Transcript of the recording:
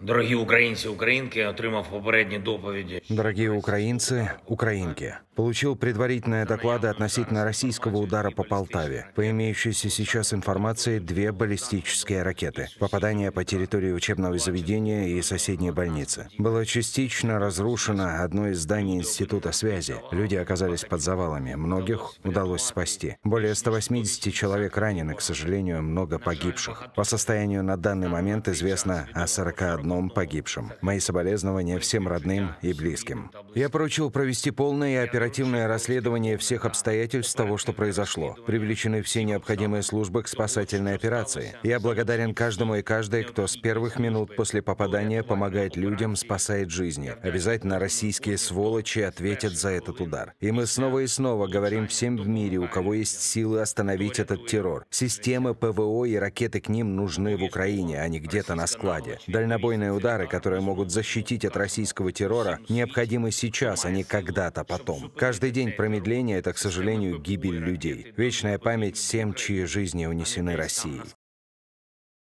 Дорогі українці, українки, отримав попередні доповіді. Дорогие украинцы, украинки, получил предварительные доклады относительно российского удара по Полтаве. По имеющейся сейчас информации, 2 баллистические ракеты, попадание по территории учебного заведения и соседней больницы. Было частично разрушено одно из зданий Института связи. Люди оказались под завалами, многих удалось спасти. Более 180 человек ранены, к сожалению, много погибших. По состоянию на данный момент известно о 41 погибшем. Мои соболезнования всем родным и близким. Я поручил провести полное и оперативное расследование всех обстоятельств того, что произошло. Привлечены все необходимые службы к спасательной операции. Я благодарен каждому и каждой, кто с первых минут после попадания помогает людям, спасает жизни. Обязательно российские сволочи ответят за этот удар. И мы снова и снова говорим всем в мире, у кого есть силы остановить этот террор. Системы ПВО и ракеты к ним нужны в Украине, а не где-то на складе. Дальнобойные удары, которые могут защитить от российского террора, необходимы сейчас, а не когда-то потом. Каждый день промедления — это, к сожалению, гибель людей. Вечная память всем, чьи жизни унесены Россией.